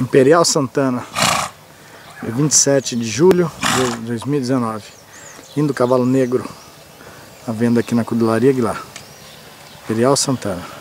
Imperial Santana, 27 de julho de 2019. Lindo cavalo negro, à venda aqui na Coudelaria Aguilar. Imperial Santana.